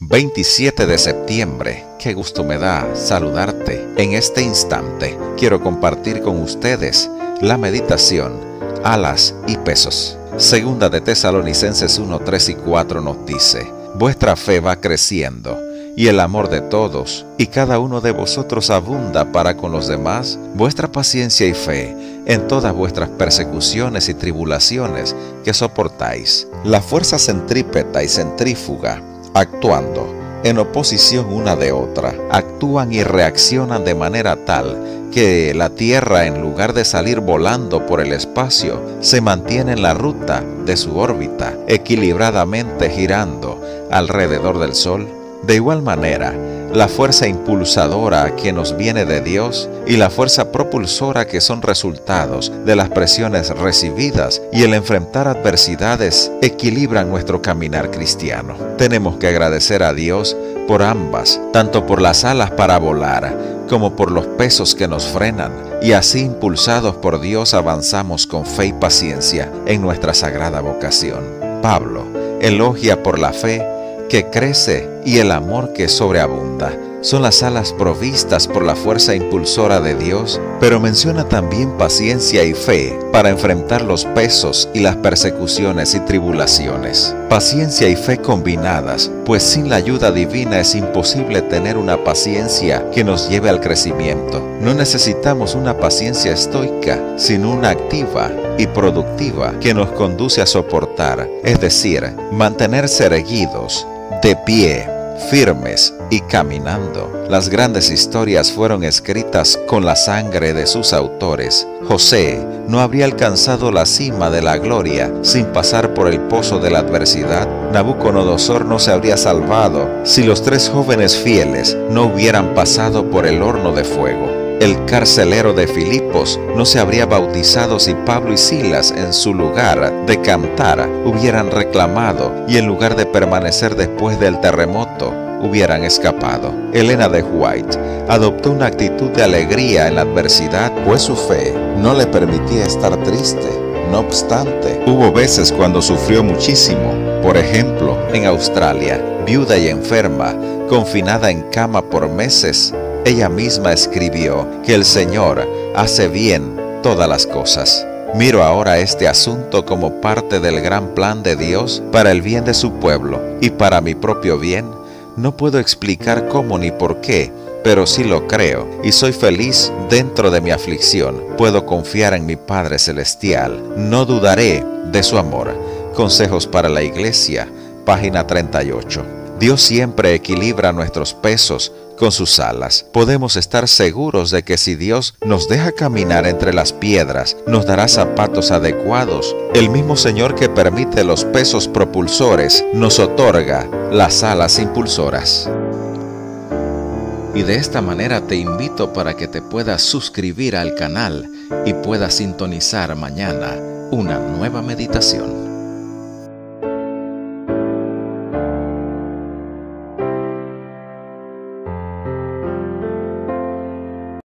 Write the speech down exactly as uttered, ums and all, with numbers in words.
veintisiete de septiembre. Qué gusto me da saludarte. En este instante quiero compartir con ustedes la meditación Alas y Pesos. Segunda de Tesalonicenses uno, tres y cuatro nos dice: vuestra fe va creciendo, y el amor de todos y cada uno de vosotros abunda para con los demás. Vuestra paciencia y fe en todas vuestras persecuciones y tribulaciones que soportáis, la fuerza centrípeta y centrífuga, actuando en oposición una de otra, actúan y reaccionan de manera tal que la tierra, en lugar de salir volando por el espacio, se mantiene en la ruta de su órbita, equilibradamente girando alrededor del sol. De igual manera, la fuerza impulsadora que nos viene de Dios y la fuerza propulsora, que son resultados de las presiones recibidas y el enfrentar adversidades, equilibran nuestro caminar cristiano. Tenemos que agradecer a Dios por ambas, tanto por las alas para volar como por los pesos que nos frenan, y así, impulsados por Dios, avanzamos con fe y paciencia en nuestra sagrada vocación. Pablo elogia por la fe que crece y el amor que sobreabunda. Son las alas provistas por la fuerza impulsora de Dios, pero menciona también paciencia y fe para enfrentar los pesos y las persecuciones y tribulaciones. Paciencia y fe combinadas, pues sin la ayuda divina es imposible tener una paciencia que nos lleve al crecimiento. No necesitamos una paciencia estoica, sino una activa y productiva que nos conduce a soportar, es decir, mantenerse erguidos, de pie, firmes y caminando. Las grandes historias fueron escritas con la sangre de sus autores. José no habría alcanzado la cima de la gloria sin pasar por el pozo de la adversidad. Nabucodonosor no se habría salvado si los tres jóvenes fieles no hubieran pasado por el horno de fuego. El carcelero de Filipos no se habría bautizado si Pablo y Silas, en su lugar de cantar, hubieran reclamado y, en lugar de permanecer después del terremoto, hubieran escapado. Elena de White adoptó una actitud de alegría en la adversidad, pues su fe no le permitía estar triste. No obstante, hubo veces cuando sufrió muchísimo. Por ejemplo, en Australia, viuda y enferma, confinada en cama por meses, ella misma escribió que el Señor hace bien todas las cosas. Miro ahora este asunto como parte del gran plan de Dios para el bien de su pueblo y para mi propio bien. No puedo explicar cómo ni por qué, pero sí lo creo, y soy feliz dentro de mi aflicción. Puedo confiar en mi Padre Celestial. No dudaré de su amor. Consejos para la Iglesia, página treinta y ocho. Dios siempre equilibra nuestros pesos con sus alas. Podemos estar seguros de que si Dios nos deja caminar entre las piedras, nos dará zapatos adecuados. El mismo Señor que permite los pesos propulsores nos otorga las alas impulsoras. Y de esta manera te invito para que te puedas suscribir al canal y puedas sintonizar mañana una nueva meditación.